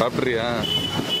Papri ya.